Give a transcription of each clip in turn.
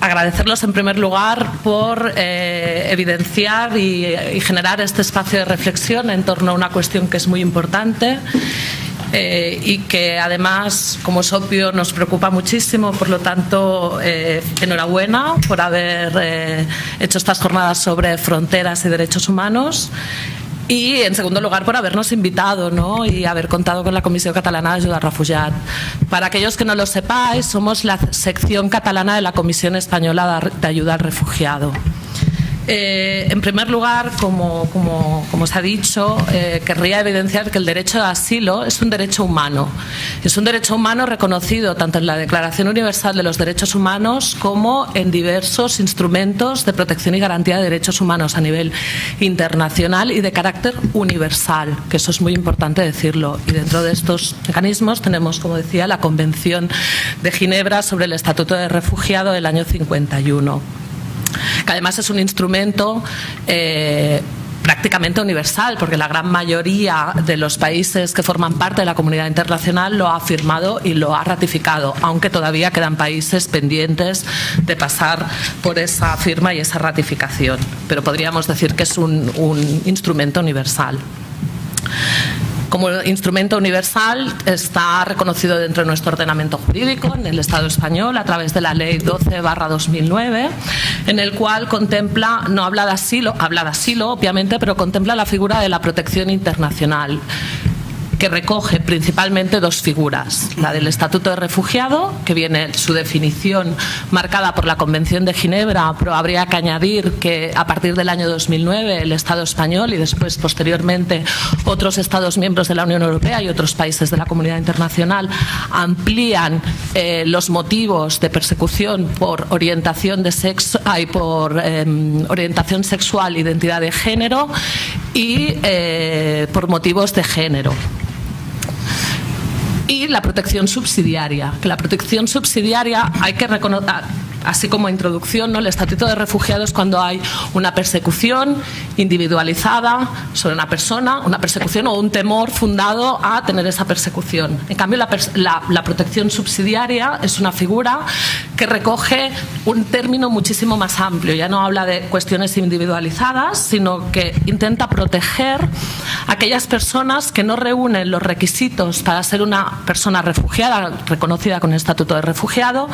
agradecerlos en primer lugar por evidenciar y generar este espacio de reflexión en torno a una cuestión que es muy importante y que además, como es obvio, nos preocupa muchísimo. Por lo tanto, enhorabuena por haber hecho estas jornadas sobre fronteras y derechos humanos. Y, en segundo lugar, por habernos invitado, ¿no?, y haber contado con la Comisión Catalana de Ayuda al Refugiado. Para aquellos que no lo sepáis, somos la sección catalana de la Comisión Española de Ayuda al Refugiado. En primer lugar, como se ha dicho, querría evidenciar que el derecho de asilo es un derecho humano. Es un derecho humano reconocido tanto en la Declaración Universal de los Derechos Humanos como en diversos instrumentos de protección y garantía de derechos humanos a nivel internacional y de carácter universal, que eso es muy importante decirlo. Y dentro de estos mecanismos tenemos, como decía, la Convención de Ginebra sobre el Estatuto de Refugiado del año 51. Que además es un instrumento prácticamente universal, porque la gran mayoría de los países que forman parte de la comunidad internacional lo ha firmado y lo ha ratificado, aunque todavía quedan países pendientes de pasar por esa firma y esa ratificación. Pero podríamos decir que es un instrumento universal. Como instrumento universal está reconocido dentro de nuestro ordenamiento jurídico en el Estado español a través de la Ley 12/2009, en el cual contempla, no habla de asilo, habla de asilo obviamente, pero contempla la figura de la protección internacional, que recoge principalmente dos figuras, la del Estatuto de Refugiado, que viene su definición marcada por la Convención de Ginebra, pero habría que añadir que a partir del año 2009 el Estado español y después posteriormente otros Estados miembros de la Unión Europea y otros países de la comunidad internacional amplían los motivos de persecución por orientación de sexo y por orientación sexual, identidad de género y por motivos de género. Y la protección subsidiaria, que la protección subsidiaria hay que reconocer, así como introducción, ¿no? El Estatuto de Refugiado es cuando hay una persecución individualizada sobre una persona, una persecución o un temor fundado a tener esa persecución. En cambio, la protección subsidiaria es una figura que recoge un término muchísimo más amplio. Ya no habla de cuestiones individualizadas, sino que intenta proteger a aquellas personas que no reúnen los requisitos para ser una persona refugiada, reconocida con el Estatuto de Refugiado,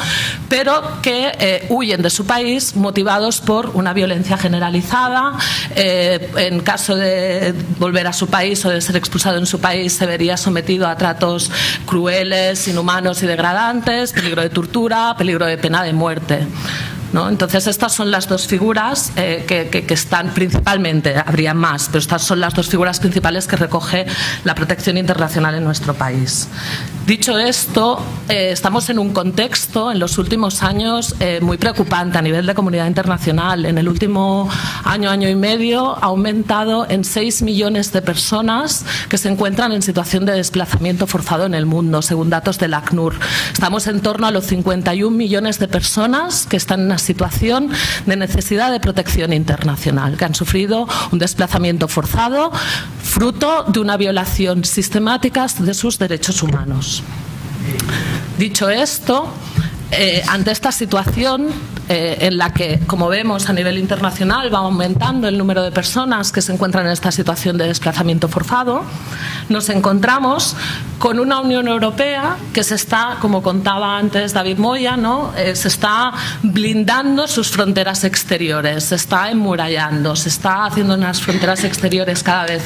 pero que huyen de su país motivados por una violencia generalizada. En caso de volver a su país o de ser expulsado en su país, se vería sometido a tratos crueles, inhumanos y degradantes, peligro de tortura, peligro de pena de muerte, ¿no? Entonces estas son las dos figuras que están principalmente, habría más, pero estas son las dos figuras principales que recoge la protección internacional en nuestro país. Dicho esto, estamos en un contexto en los últimos años muy preocupante a nivel de comunidad internacional. En el último año, año y medio, ha aumentado en 6 millones de personas que se encuentran en situación de desplazamiento forzado en el mundo, según datos del ACNUR. Estamos en torno a los 51 millones de personas que están en una situación de necesidad de protección internacional, que han sufrido un desplazamiento forzado fruto de una violación sistemática de sus derechos humanos. Dicho esto, ante esta situación en la que, como vemos a nivel internacional, va aumentando el número de personas que se encuentran en esta situación de desplazamiento forzado, nos encontramos con una Unión Europea que se está, como contaba antes David Moya, ¿no? Se está blindando sus fronteras exteriores, se está emmurallando, se está haciendo unas fronteras exteriores cada vez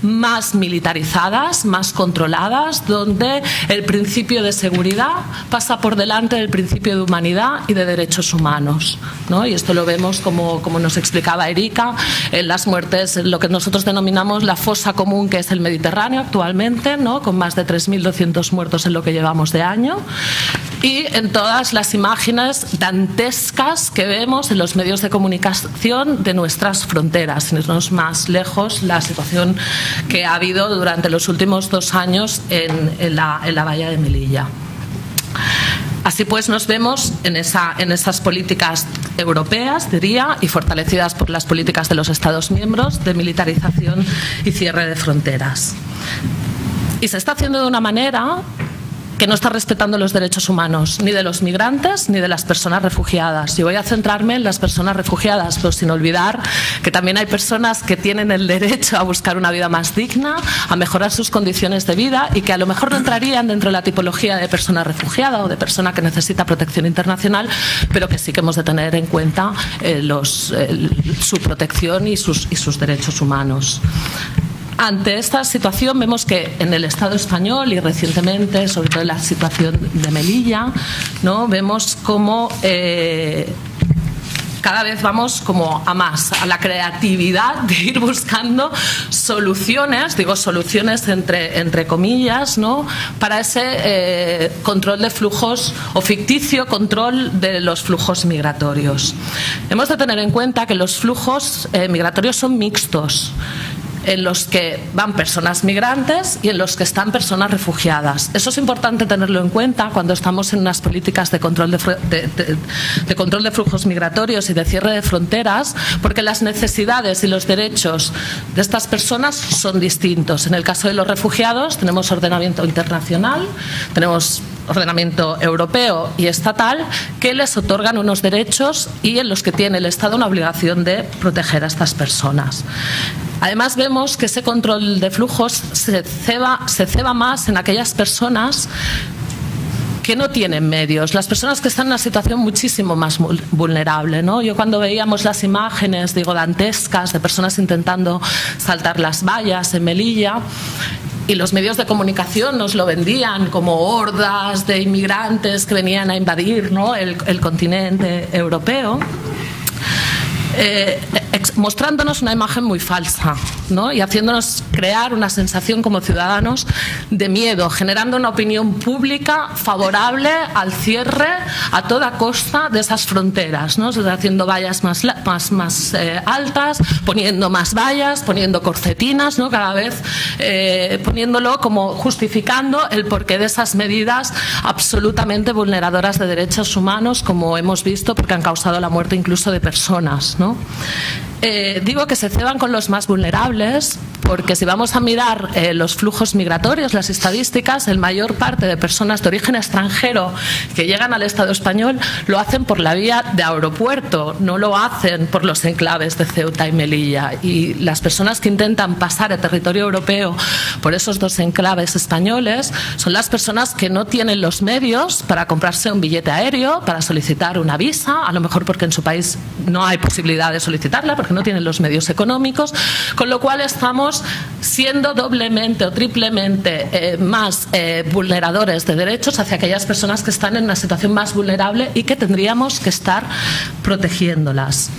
más militarizadas, más controladas, donde el principio de seguridad pasa por delante del principio de humanidad y de derechos humanos, ¿no? Y esto lo vemos, como nos explicaba Erika, en las muertes, en lo que nosotros denominamos la fosa común, que es el Mediterráneo actualmente, ¿no? Con más de 3.200 muertos en lo que llevamos de año, y en todas las imágenes dantescas que vemos en los medios de comunicación de nuestras fronteras. Sin irnos más lejos, la situación que ha habido durante los últimos 2 años en la bahía de Melilla. Así pues, nos vemos en esas políticas europeas, diría, y fortalecidas por las políticas de los Estados miembros de militarización y cierre de fronteras. Y se está haciendo de una manera que no está respetando los derechos humanos, ni de los migrantes ni de las personas refugiadas. Y voy a centrarme en las personas refugiadas, pero sin olvidar que también hay personas que tienen el derecho a buscar una vida más digna, a mejorar sus condiciones de vida y que a lo mejor no entrarían dentro de la tipología de persona refugiada o de persona que necesita protección internacional, pero que sí que hemos de tener en cuenta su protección y sus derechos humanos. Ante esta situación vemos que en el Estado español y recientemente, sobre todo en la situación de Melilla, ¿no?, vemos cómo cada vez vamos como a más, a la creatividad de ir buscando soluciones, digo soluciones entre comillas, ¿no?, para ese control de flujos o ficticio control de los flujos migratorios. Hemos de tener en cuenta que los flujos migratorios son mixtos, en los que van personas migrantes y en los que están personas refugiadas. Eso es importante tenerlo en cuenta cuando estamos en unas políticas de control de control de flujos migratorios y de cierre de fronteras, porque las necesidades y los derechos de estas personas son distintos. En el caso de los refugiados tenemos ordenamiento internacional, tenemos ordenamiento europeo y estatal que les otorgan unos derechos y en los que tiene el Estado una obligación de proteger a estas personas. Además vemos que ese control de flujos se ceba más en aquellas personas que no tienen medios, las personas que están en una situación muchísimo más vulnerable, ¿no? Yo cuando veíamos las imágenes, digo, dantescas de personas intentando saltar las vallas en Melilla, y los medios de comunicación nos lo vendían como hordas de inmigrantes que venían a invadir, ¿no?, el continente europeo, mostrándonos una imagen muy falsa, ¿no?, y haciéndonos crear una sensación como ciudadanos de miedo, generando una opinión pública favorable al cierre a toda costa de esas fronteras, ¿no?, haciendo vallas más altas, poniendo más vallas, poniendo corsetinas, ¿no?, cada vez poniéndolo como justificando el porqué de esas medidas absolutamente vulneradoras de derechos humanos, como hemos visto, porque han causado la muerte incluso de personas, ¿no? Digo que se ceban con los más vulnerables porque si vamos a mirar los flujos migratorios, las estadísticas, la mayor parte de personas de origen extranjero que llegan al Estado español lo hacen por la vía de aeropuerto, no lo hacen por los enclaves de Ceuta y Melilla. Y las personas que intentan pasar a territorio europeo por esos dos enclaves españoles son las personas que no tienen los medios para comprarse un billete aéreo, para solicitar una visa, a lo mejor porque en su país no hay posibilidad de solicitarla, porque no tienen los medios económicos, con lo cual estamos siendo doblemente o triplemente más vulneradores de derechos hacia aquellas personas que están en una situación más vulnerable y que tendríamos que estar protegiéndolas.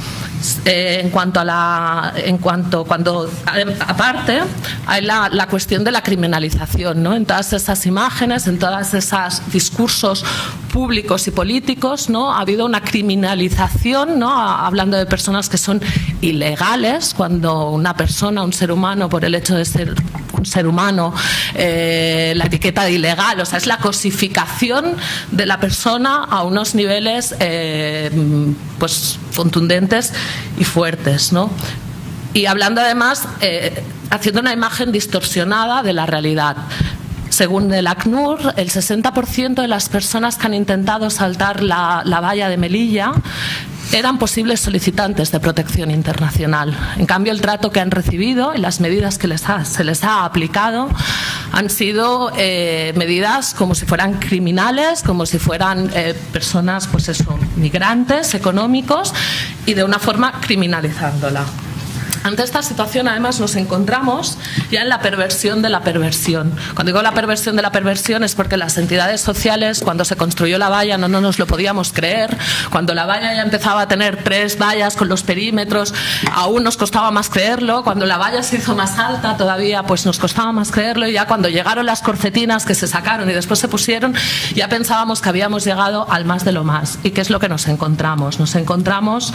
Aparte hay la cuestión de la criminalización, ¿no?, en todas esas imágenes, en todas esas discursos públicos y políticos, ¿no?, ha habido una criminalización, ¿no?, hablando de personas que son ilegales, cuando una persona, un ser humano, por el hecho de ser un ser humano, la etiqueta de ilegal, o sea, es la cosificación de la persona a unos niveles pues contundentes y fuertes, ¿no? Y hablando además, haciendo una imagen distorsionada de la realidad. Según el ACNUR, el 60% de las personas que han intentado saltar la valla de Melilla eran posibles solicitantes de protección internacional. En cambio, el trato que han recibido y las medidas que se les ha aplicado han sido medidas como si fueran criminales, como si fueran personas, pues eso, migrantes económicos, y de una forma criminalizándola. Ante esta situación, además, nos encontramos ya en la perversión de la perversión. Cuando digo la perversión de la perversión es porque las entidades sociales, cuando se construyó la valla, no nos lo podíamos creer. Cuando la valla ya empezaba a tener 3 vallas con los perímetros, aún nos costaba más creerlo. Cuando la valla se hizo más alta todavía, pues nos costaba más creerlo. Y ya cuando llegaron las corsetinas que se sacaron y después se pusieron, ya pensábamos que habíamos llegado al más de lo más. ¿Y qué es lo que nos encontramos? Nos encontramos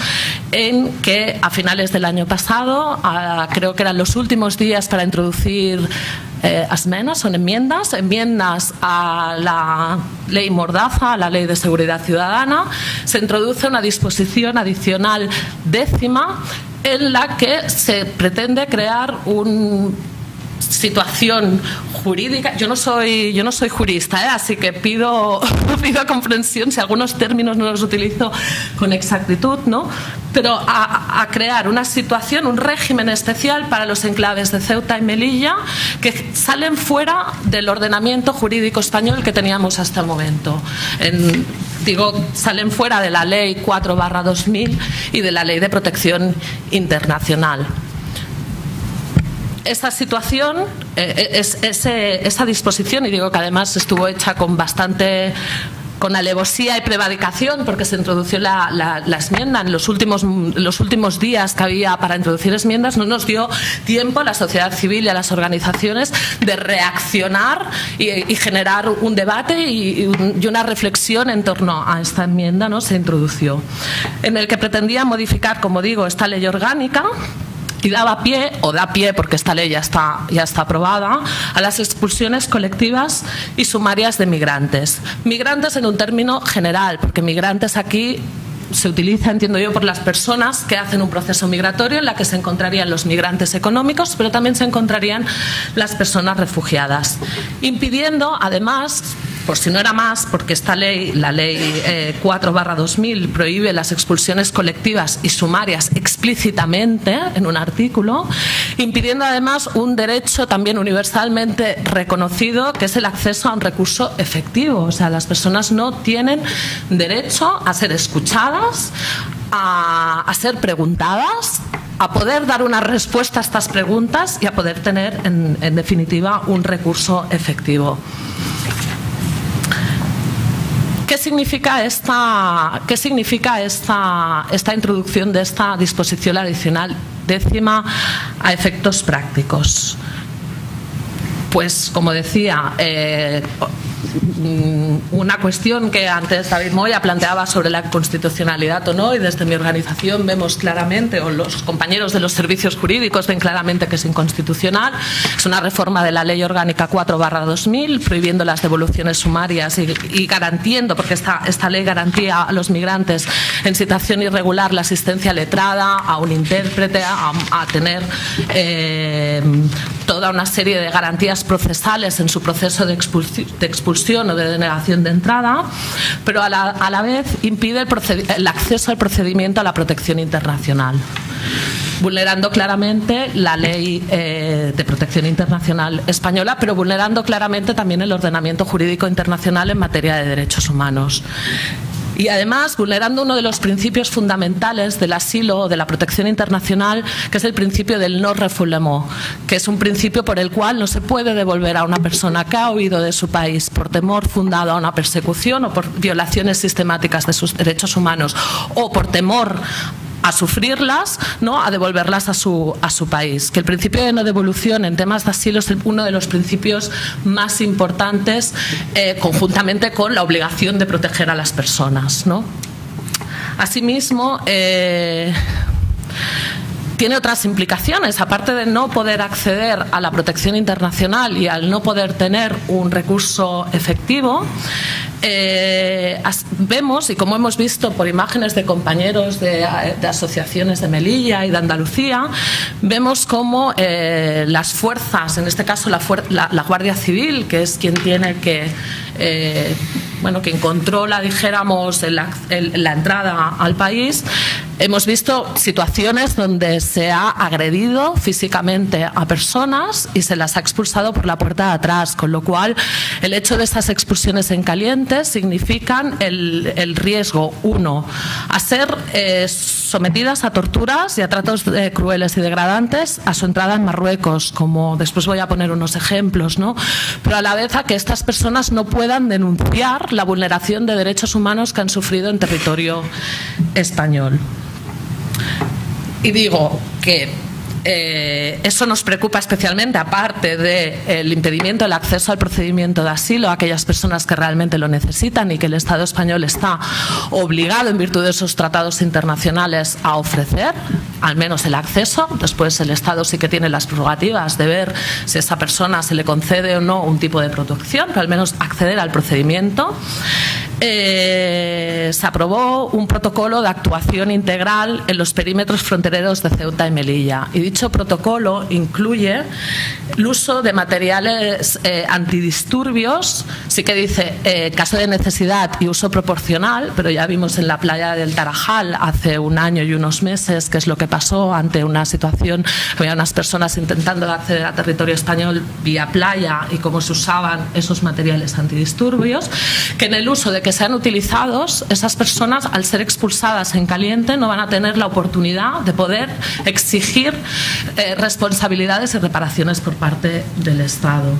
en que a finales del año pasado, creo que eran los últimos días para introducir asmenas, son enmiendas a la ley Mordaza, a la ley de seguridad ciudadana, se introduce una disposición adicional 10ª en la que se pretende crear un situación jurídica. Yo no soy jurista, así que pido comprensión si algunos términos no los utilizo con exactitud, ¿no? Pero a crear una situación, un régimen especial para los enclaves de Ceuta y Melilla que salen fuera del ordenamiento jurídico español que teníamos hasta el momento. Salen fuera de la Ley 4/2000 y de la Ley de Protección Internacional. Esa situación, esa disposición, y digo que además estuvo hecha con alevosía y prevaricación, porque se introdució la enmienda en los últimos días que había para introducir enmiendas. No nos dio tiempo a la sociedad civil y a las organizaciones de reaccionar y generar un debate y una reflexión en torno a esta enmienda, ¿no? Se introdució, en el que pretendía modificar, como digo, esta ley orgánica, y da pie, porque esta ley ya está aprobada, a las expulsiones colectivas y sumarias de migrantes. Migrantes en un término general, porque migrantes aquí se utiliza, entiendo yo, por las personas que hacen un proceso migratorio en la que se encontrarían los migrantes económicos, pero también se encontrarían las personas refugiadas. Impidiendo, además, por si no era más, porque esta ley, la ley 4/2000, prohíbe las expulsiones colectivas y sumarias explícitamente en un artículo, impidiendo además un derecho también universalmente reconocido, que es el acceso a un recurso efectivo. O sea, las personas no tienen derecho a ser escuchadas, a ser preguntadas, a poder dar una respuesta a estas preguntas y a poder tener, en definitiva, un recurso efectivo. ¿Qué significa esta introducción de esta disposición adicional décima a efectos prácticos? Pues, como decía, una cuestión que antes David Moya planteaba sobre la constitucionalidad o no, y desde mi organización vemos claramente, o los compañeros de los servicios jurídicos ven claramente, que es inconstitucional. Es una reforma de la Ley Orgánica 4/2000, prohibiendo las devoluciones sumarias y garantizando, porque esta ley garantía a los migrantes en situación irregular la asistencia letrada, a un intérprete, a tener toda una serie de garantías procesales en su proceso de expulsión o de denegación de entrada, pero a la vez impide el acceso al procedimiento a la protección internacional, vulnerando claramente la ley de protección internacional española, pero vulnerando claramente también el ordenamiento jurídico internacional en materia de derechos humanos. Y además vulnerando uno de los principios fundamentales del asilo o de la protección internacional, que es el principio del no refoulement, que es un principio por el cual no se puede devolver a una persona que ha huido de su país por temor fundado a una persecución o por violaciones sistemáticas de sus derechos humanos o por temor a sufrirlas, ¿no?, a devolverlas a su país. Que el principio de no devolución en temas de asilo es uno de los principios más importantes, conjuntamente con la obligación de proteger a las personas, ¿no? Asimismo, tiene otras implicaciones, aparte de no poder acceder a la protección internacional y al no poder tener un recurso efectivo. Vemos, y como hemos visto por imágenes de compañeros de asociaciones de Melilla y de Andalucía, vemos cómo las fuerzas, en este caso la Guardia Civil, que es quien tiene que, quien controla, dijéramos, la entrada al país. Hemos visto situaciones donde se ha agredido físicamente a personas y se las ha expulsado por la puerta de atrás, con lo cual el hecho de estas expulsiones en caliente significan el riesgo, uno, a ser sometidas a torturas y a tratos crueles y degradantes a su entrada en Marruecos, como después voy a poner unos ejemplos, ¿no? Pero a la vez a que estas personas no puedan denunciar la vulneración de derechos humanos que han sufrido en territorio español. Y digo que eso nos preocupa especialmente, aparte del impedimento del acceso al procedimiento de asilo a aquellas personas que realmente lo necesitan y que el Estado español está obligado, en virtud de esos tratados internacionales, a ofrecer al menos el acceso. Después el Estado sí que tiene las prerrogativas de ver si a esa persona se le concede o no un tipo de protección, pero al menos acceder al procedimiento. se aprobó un protocolo de actuación integral en los perímetros frontereros de Ceuta y Melilla, y dicho protocolo incluye el uso de materiales antidisturbios, sí que dice caso de necesidad y uso proporcional, pero ya vimos en la playa del Tarajal hace un año y unos meses qué es lo que pasó ante una situación, había unas personas intentando acceder a territorio español vía playa y cómo se usaban esos materiales antidisturbios, que en el uso de que sean utilizados, esas personas al ser expulsadas en caliente no van a tener la oportunidad de poder exigir responsabilidades y reparaciones por parte del Estado.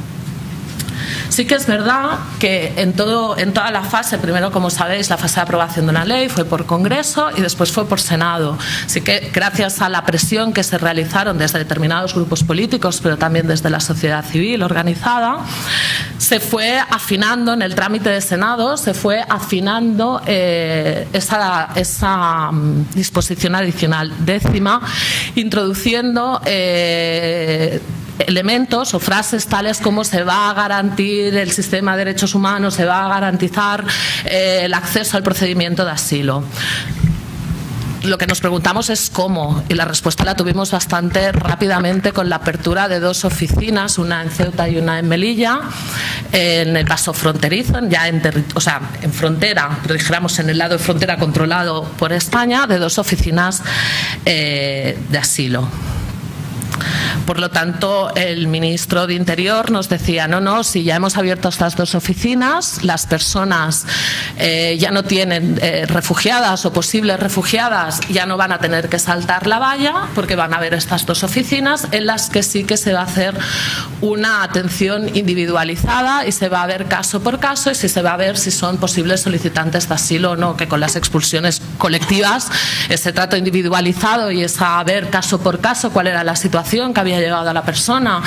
Sí que es verdad que en toda la fase, primero como sabéis, la fase de aprobación de una ley fue por Congreso y después fue por Senado. Así que gracias a la presión que se realizaron desde determinados grupos políticos, pero también desde la sociedad civil organizada, se fue afinando en el trámite de Senado, se fue afinando esa disposición adicional décima, introduciendo elementos o frases tales como se va a garantizar el sistema de derechos humanos, se va a garantizar el acceso al procedimiento de asilo. Lo que nos preguntamos es cómo, y la respuesta la tuvimos bastante rápidamente con la apertura de dos oficinas, una en Ceuta y una en Melilla, en el paso fronterizo, ya en frontera, pero dijéramos en el lado de frontera controlado por España, de dos oficinas de asilo. Por lo tanto, el ministro de Interior nos decía, no, si ya hemos abierto estas dos oficinas, las personas ya no tienen refugiadas o posibles refugiadas, ya no van a tener que saltar la valla porque van a haber estas dos oficinas en las que sí que se va a hacer una atención individualizada y se va a ver caso por caso y se va a ver si son posibles solicitantes de asilo o no, que con las expulsiones colectivas ese trato individualizado y esa ver caso por caso cuál era la situación que había llevado a la persona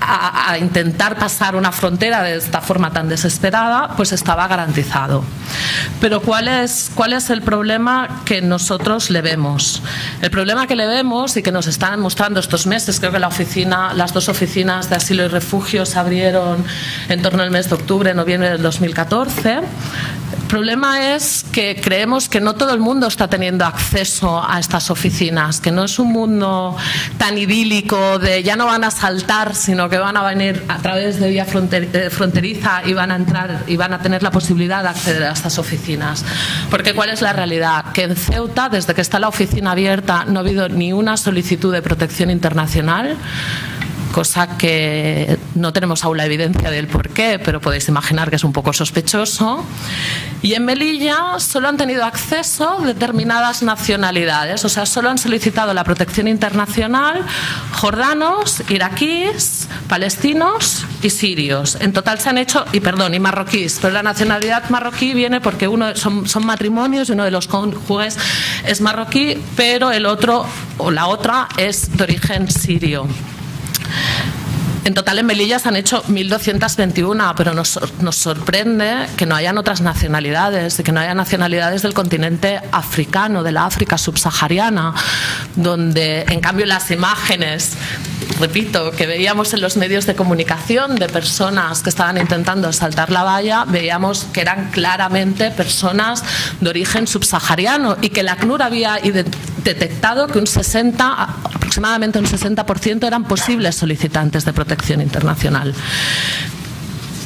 a intentar pasar una frontera de esta forma tan desesperada, pues estaba garantizado. Pero ¿cuál es el problema que nosotros le vemos? El problema que le vemos y que nos están mostrando estos meses, creo que las dos oficinas de asilo y refugio se abrieron en torno al mes de octubre, noviembre del 2014, el problema es que creemos que no todo el mundo está teniendo acceso a estas oficinas, que no es un mundo tan idílico de ya no van a saltar, sino que van a venir a través de vía fronteriza y van a entrar y van a tener la posibilidad de acceder a estas oficinas. Porque ¿cuál es la realidad? Que en Ceuta, desde que está la oficina abierta, no ha habido ni una solicitud de protección internacional, cosa que no tenemos aún la evidencia del por qué, pero podéis imaginar que es un poco sospechoso. Y en Melilla solo han tenido acceso determinadas nacionalidades, o sea, solo han solicitado la protección internacional jordanos, iraquíes, palestinos y sirios. En total se han hecho, y marroquíes, pero la nacionalidad marroquí viene porque uno son matrimonios y uno de los cónyuges es marroquí, pero el otro o la otra es de origen sirio. En total en Melilla se han hecho 1.221, pero nos sorprende que no hayan otras nacionalidades y que no haya nacionalidades del continente africano, de la África subsahariana, donde en cambio las imágenes, repito, que veíamos en los medios de comunicación de personas que estaban intentando saltar la valla, veíamos que eran claramente personas de origen subsahariano y que la ACNUR había detectado que aproximadamente un 60% eran posibles solicitantes de protección internacional.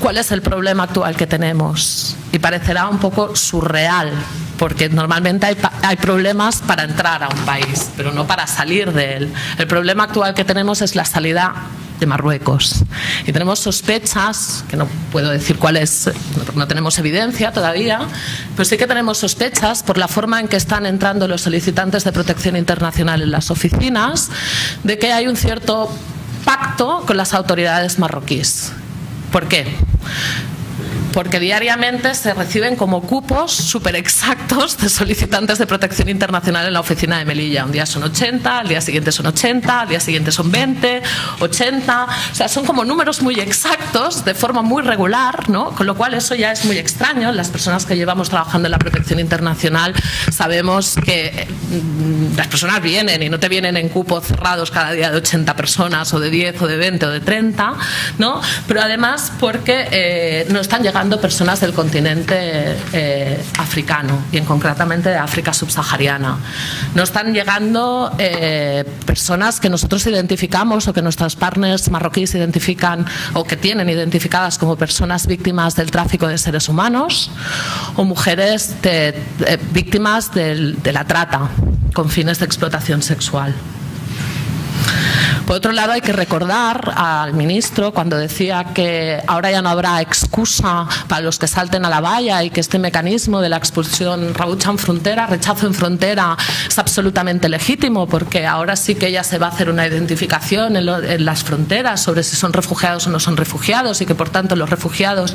¿Cuál es el problema actual que tenemos? Y parecerá un poco surreal, porque normalmente hay problemas para entrar a un país, pero no para salir de él. El problema actual que tenemos es la salida de Marruecos. Y tenemos sospechas, que no puedo decir cuáles, no tenemos evidencia todavía, pero sí que tenemos sospechas por la forma en que están entrando los solicitantes de protección internacional en las oficinas, de que hay un cierto pacto con las autoridades marroquíes. ¿Por qué? Porque diariamente se reciben como cupos súper exactos de solicitantes de protección internacional en la oficina de Melilla. Un día son 80, al día siguiente son 80, al día siguiente son 20, 80... O sea, son como números muy exactos, de forma muy regular, ¿no? Con lo cual eso ya es muy extraño. Las personas que llevamos trabajando en la protección internacional sabemos que las personas vienen y no te vienen en cupos cerrados cada día de 80 personas, o de 10, o de 20, o de 30, ¿no? Pero además porque no están llegando llegando personas del continente africano y concretamente de África subsahariana. No están llegando personas que nosotros identificamos o que nuestros partners marroquíes identifican o que tienen identificadas como personas víctimas del tráfico de seres humanos o mujeres víctimas de la trata con fines de explotación sexual. Por otro lado, hay que recordar al ministro cuando decía que ahora ya no habrá excusa para los que salten a la valla y que este mecanismo de la expulsión raucha en frontera, rechazo en frontera, es absolutamente legítimo porque ahora sí que ya se va a hacer una identificación en las fronteras sobre si son refugiados o no son refugiados y que por tanto los refugiados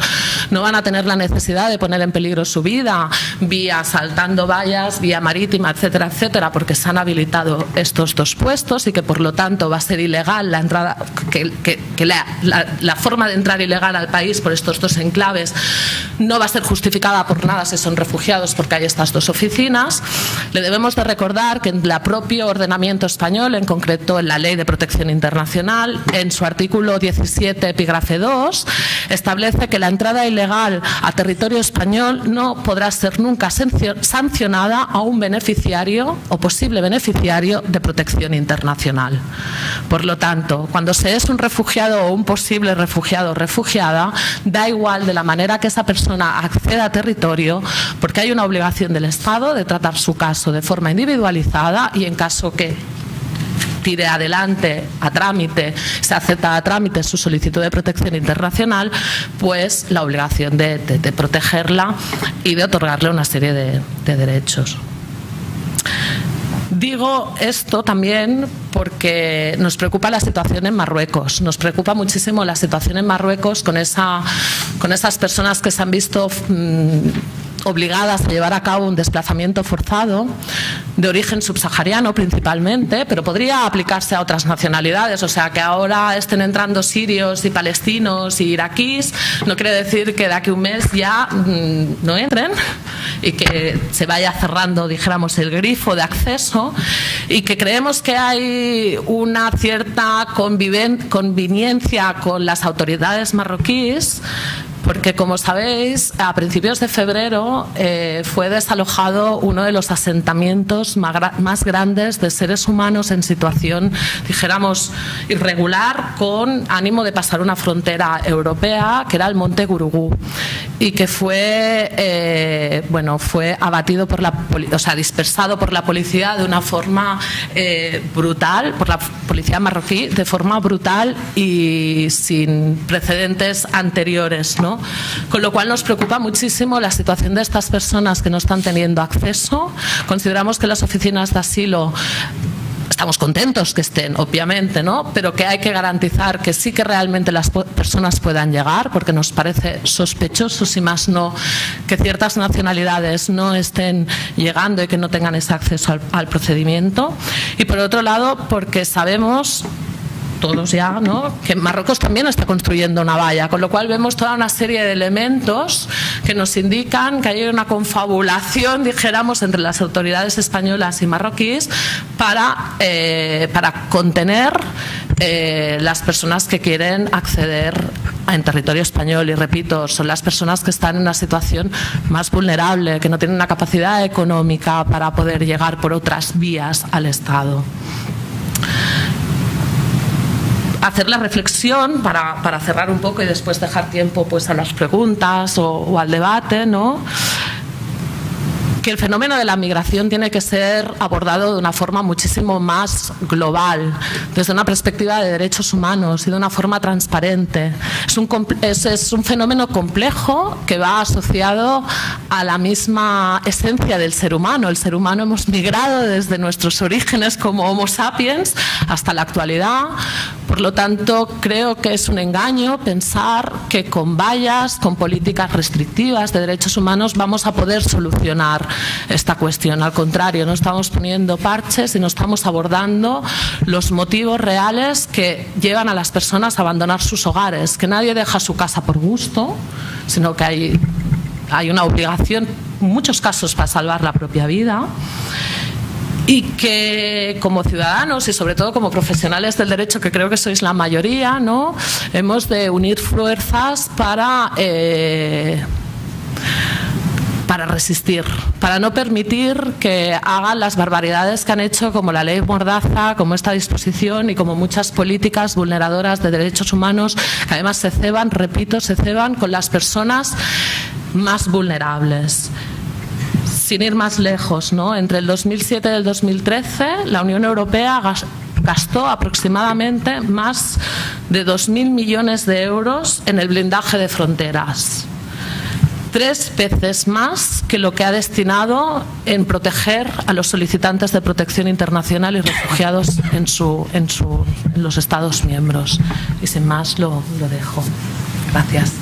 no van a tener la necesidad de poner en peligro su vida vía saltando vallas, vía marítima, etcétera, etcétera, porque se han habilitado estos dos puestos y que por lo tanto va a ser ilegal la entrada, que la forma de entrar ilegal al país por estos dos enclaves no va a ser justificada por nada si son refugiados porque hay estas dos oficinas. Le debemos de recordar que en el propio ordenamiento español, en concreto en la Ley de Protección Internacional, en su artículo 17, epígrafe 2, establece que la entrada ilegal a territorio español no podrá ser nunca sancionada a un beneficiario o posible beneficiario de protección internacional. Por lo tanto, cuando se es un refugiado o un posible refugiado o refugiada, da igual de la manera que esa persona acceda a territorio, porque hay una obligación del Estado de tratar su caso de forma individualizada y en caso que tire adelante a trámite, se acepta a trámite su solicitud de protección internacional, pues la obligación de protegerla y de otorgarle una serie de derechos. Digo esto también porque nos preocupa la situación en Marruecos, nos preocupa muchísimo la situación en Marruecos con esas personas que se han visto obligadas a llevar a cabo un desplazamiento forzado de origen subsahariano principalmente, pero podría aplicarse a otras nacionalidades, o sea que ahora estén entrando sirios y palestinos y iraquíes, no quiere decir que de aquí a un mes ya no entren y que se vaya cerrando, dijéramos, el grifo de acceso y que creemos que hay una cierta conveniencia con las autoridades marroquíes. Porque, como sabéis, a principios de febrero fue desalojado uno de los asentamientos más grandes de seres humanos en situación, dijéramos, irregular, con ánimo de pasar una frontera europea, que era el Monte Gurugú, y que fue, fue abatido por la, dispersado por la policía de una forma brutal, por la policía marroquí, de forma brutal y sin precedentes anteriores, ¿no? Con lo cual nos preocupa muchísimo la situación de estas personas que no están teniendo acceso. Consideramos que las oficinas de asilo, estamos contentos que estén, obviamente, ¿no? Pero que hay que garantizar que sí que realmente las personas puedan llegar, porque nos parece sospechoso, si más no, que ciertas nacionalidades no estén llegando y que no tengan ese acceso al procedimiento. Y por otro lado, porque sabemos todos ya, ¿no?, que Marruecos también está construyendo una valla, con lo cual vemos toda una serie de elementos que nos indican que hay una confabulación, dijéramos, entre las autoridades españolas y marroquíes para contener las personas que quieren acceder en territorio español. Y repito, son las personas que están en una situación más vulnerable, que no tienen una capacidad económica para poder llegar por otras vías al Estado. Hacer la reflexión para cerrar un poco y después dejar tiempo pues a las preguntas o al debate, ¿no? Que el fenómeno de la migración tiene que ser abordado de una forma muchísimo más global, desde una perspectiva de derechos humanos y de una forma transparente. Es un fenómeno complejo que va asociado a la misma esencia del ser humano. El ser humano hemos migrado desde nuestros orígenes como Homo sapiens hasta la actualidad. Por lo tanto, creo que es un engaño pensar que con vallas, con políticas restrictivas de derechos humanos vamos a poder solucionar esta cuestión. Al contrario, no estamos poniendo parches y no estamos abordando los motivos reales que llevan a las personas a abandonar sus hogares, que nadie deja su casa por gusto, sino que hay una obligación, en muchos casos, para salvar la propia vida. y que como ciudadanos y sobre todo como profesionales del derecho, que creo que sois la mayoría, ¿no?, hemos de unir fuerzas para resistir, para no permitir que hagan las barbaridades que han hecho, como la ley Mordaza, como esta disposición y como muchas políticas vulneradoras de derechos humanos, que además se ceban, repito, se ceban con las personas más vulnerables. Sin ir más lejos, ¿no?, entre el 2007 y el 2013 la Unión Europea gastó aproximadamente más de 2.000 millones de euros en el blindaje de fronteras. 3 veces más que lo que ha destinado en proteger a los solicitantes de protección internacional y refugiados en los Estados miembros. Y sin más lo dejo. Gracias.